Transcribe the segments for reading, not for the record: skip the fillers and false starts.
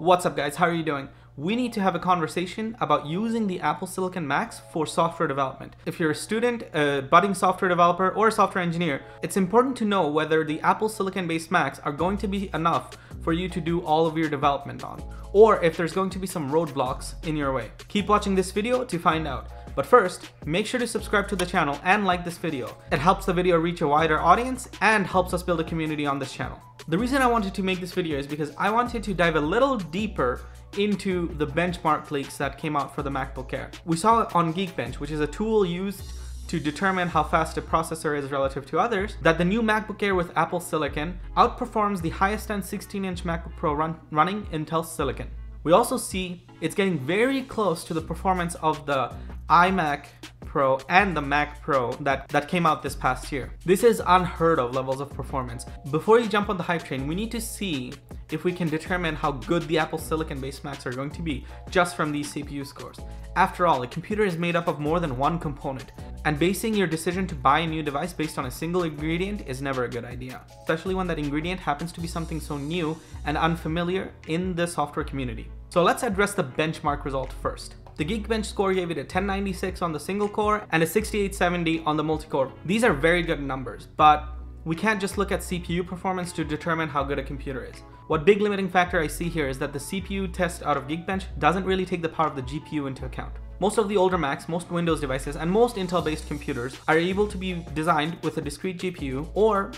What's up guys, how are you doing? We need to have a conversation about using the Apple Silicon Macs for software development. If you're a student, a budding software developer, or a software engineer, it's important to know whether the Apple Silicon-based Macs are going to be enough for you to do all of your development on, or if there's going to be some roadblocks in your way. Keep watching this video to find out. But first, make sure to subscribe to the channel and like this video. It helps the video reach a wider audience and helps us build a community on this channel. The reason I wanted to make this video is because I wanted to dive a little deeper into the benchmark leaks that came out for the MacBook Air. We saw it on Geekbench, which is a tool used to determine how fast a processor is relative to others, that the new MacBook Air with Apple Silicon outperforms the highest-end 16-inch MacBook Pro running Intel Silicon. We also see it's getting very close to the performance of the iMac Pro and the Mac Pro that came out this past year. This is unheard of levels of performance. Before you jump on the hype train, we need to see if we can determine how good the Apple Silicon-based Macs are going to be just from these CPU scores. After all, a computer is made up of more than one component, and basing your decision to buy a new device based on a single ingredient is never a good idea, especially when that ingredient happens to be something so new and unfamiliar in the software community. So let's address the benchmark result first. The Geekbench score gave it a 1096 on the single core and a 6870 on the multi-core. These are very good numbers, but we can't just look at CPU performance to determine how good a computer is. What big limiting factor I see here is that the CPU test out of Geekbench doesn't really take the power of the GPU into account. Most of the older Macs, most Windows devices, and most Intel-based computers are able to be designed with a discrete GPU or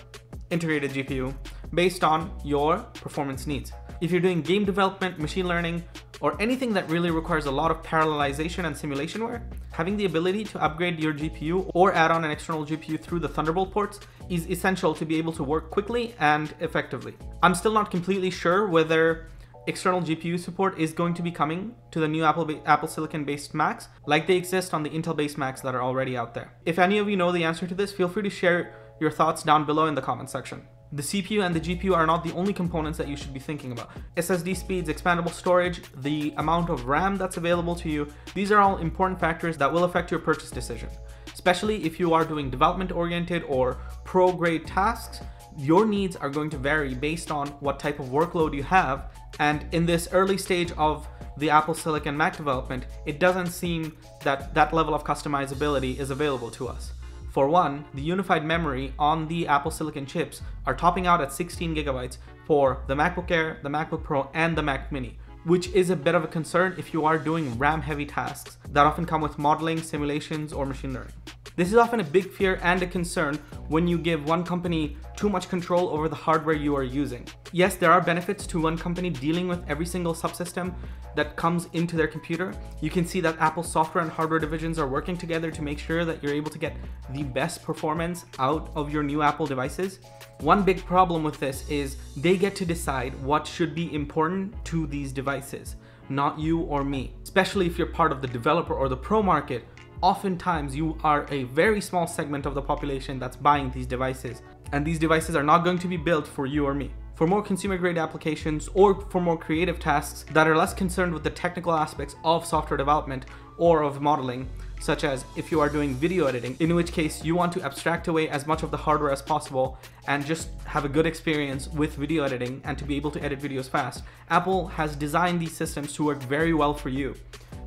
integrated GPU based on your performance needs. If you're doing game development, machine learning, or anything that really requires a lot of parallelization and simulation work, having the ability to upgrade your GPU or add on an external GPU through the Thunderbolt ports is essential to be able to work quickly and effectively. I'm still not completely sure whether external GPU support is going to be coming to the new Apple Silicon-based Macs like they exist on the Intel-based Macs that are already out there. If any of you know the answer to this, feel free to share your thoughts down below in the comment section. The CPU and the GPU are not the only components that you should be thinking about. SSD speeds, expandable storage, the amount of RAM that's available to you, these are all important factors that will affect your purchase decision. Especially if you are doing development-oriented or pro-grade tasks, your needs are going to vary based on what type of workload you have. And in this early stage of the Apple Silicon Mac development, it doesn't seem that that level of customizability is available to us. For one, the unified memory on the Apple Silicon chips are topping out at 16 gigabytes for the MacBook Air, the MacBook Pro, and the Mac Mini, which is a bit of a concern if you are doing RAM-heavy tasks that often come with modeling, simulations, or machine learning. This is often a big fear and a concern when you give one company too much control over the hardware you are using. Yes, there are benefits to one company dealing with every single subsystem that comes into their computer. You can see that Apple's software and hardware divisions are working together to make sure that you're able to get the best performance out of your new Apple devices. One big problem with this is they get to decide what should be important to these devices, not you or me. Especially if you're part of the developer or the pro market, oftentimes you are a very small segment of the population that's buying these devices, and these devices are not going to be built for you or me. For more consumer grade applications or for more creative tasks that are less concerned with the technical aspects of software development or of modeling, such as if you are doing video editing, in which case you want to abstract away as much of the hardware as possible and just have a good experience with video editing and to be able to edit videos fast, Apple has designed these systems to work very well for you.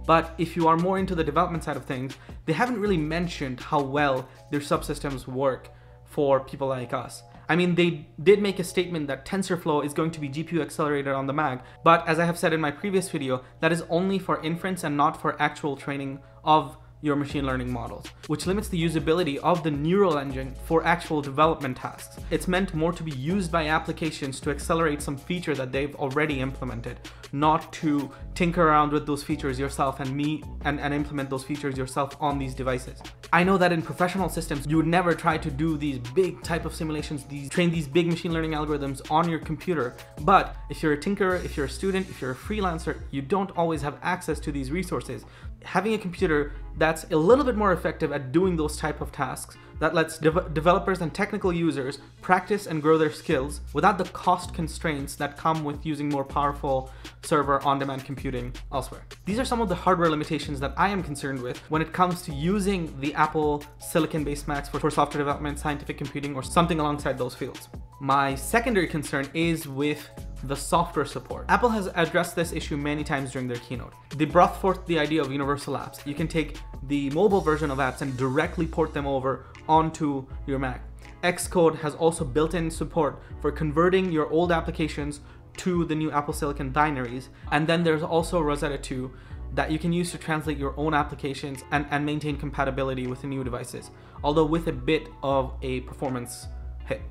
But if you are more into the development side of things, they haven't really mentioned how well their subsystems work for people like us. I mean, they did make a statement that TensorFlow is going to be GPU accelerated on the Mac, but as I have said in my previous video, that is only for inference and not for actual training of your machine learning models, which limits the usability of the neural engine for actual development tasks. It's meant more to be used by applications to accelerate some feature that they've already implemented, not to tinker around with those features yourself and implement those features yourself on these devices. I know that in professional systems, you would never try to do these big type of simulations, train these big machine learning algorithms on your computer, but if you're a tinkerer, if you're a student, if you're a freelancer, you don't always have access to these resources. Having a computer that's a little bit more effective at doing those type of tasks, that lets developers and technical users practice and grow their skills without the cost constraints that come with using more powerful server on-demand computing elsewhere. These are some of the hardware limitations that I am concerned with when it comes to using the Apple Silicon-based Macs for software development, scientific computing, or something alongside those fields. My secondary concern is with the software support. Apple has addressed this issue many times during their keynote. They brought forth the idea of universal apps. You can take the mobile version of apps and directly port them over onto your Mac. Xcode has also built-in support for converting your old applications to the new Apple Silicon binaries. And then there's also Rosetta 2 that you can use to translate your own applications and maintain compatibility with the new devices, although with a bit of a performance hit.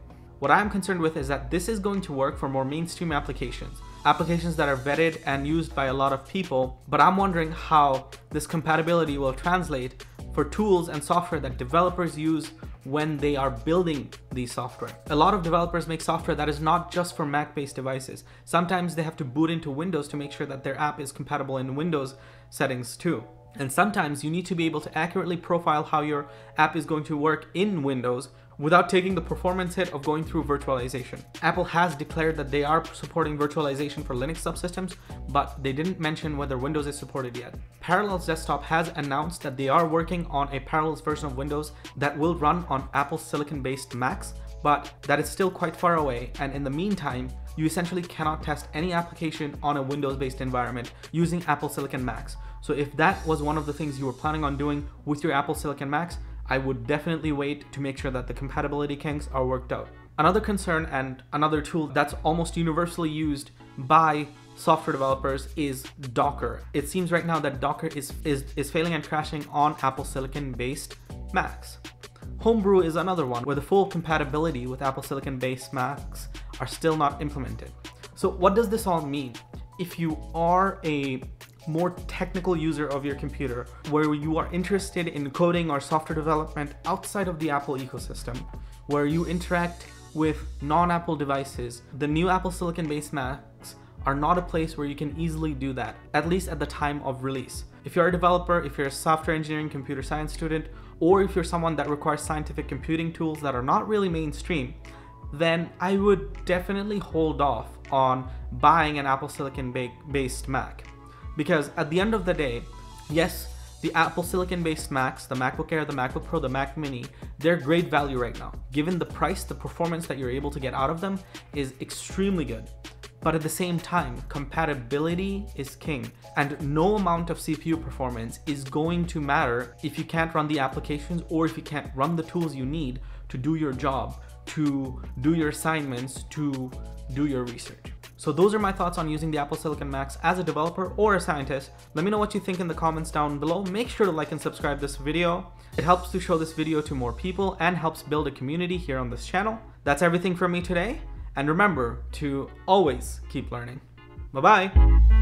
What I'm concerned with is that this is going to work for more mainstream applications, applications that are vetted and used by a lot of people, but I'm wondering how this compatibility will translate for tools and software that developers use when they are building the software. A lot of developers make software that is not just for Mac-based devices. Sometimes they have to boot into Windows to make sure that their app is compatible in Windows settings too. And sometimes you need to be able to accurately profile how your app is going to work in Windows without taking the performance hit of going through virtualization. Apple has declared that they are supporting virtualization for Linux subsystems, but they didn't mention whether Windows is supported yet. Parallels Desktop has announced that they are working on a Parallels version of Windows that will run on Apple Silicon-based Macs, but that is still quite far away, and in the meantime, you essentially cannot test any application on a Windows-based environment using Apple Silicon Macs. So if that was one of the things you were planning on doing with your Apple Silicon Macs, I would definitely wait to make sure that the compatibility kinks are worked out. Another concern and another tool that's almost universally used by software developers is Docker. It seems right now that Docker is failing and crashing on Apple Silicon-based Macs. Homebrew is another one where the full compatibility with Apple Silicon-based Macs are still not implemented. So what does this all mean? If you are a more technical user of your computer, where you are interested in coding or software development outside of the Apple ecosystem, where you interact with non-Apple devices, the new Apple Silicon-based Macs are not a place where you can easily do that, at least at the time of release. If you're a developer, if you're a software engineering computer science student, or if you're someone that requires scientific computing tools that are not really mainstream, then I would definitely hold off on buying an Apple Silicon-based Mac. Because at the end of the day, yes, the Apple Silicon-based Macs, the MacBook Air, the MacBook Pro, the Mac Mini, they're great value right now. Given the price, the performance that you're able to get out of them is extremely good. But at the same time, compatibility is king, and no amount of CPU performance is going to matter if you can't run the applications or if you can't run the tools you need to do your job, to do your assignments, to do your research. So those are my thoughts on using the Apple Silicon Macs as a developer or a scientist. Let me know what you think in the comments down below. Make sure to like and subscribe this video. It helps to show this video to more people and helps build a community here on this channel. That's everything from me today. And remember to always keep learning. Bye-bye.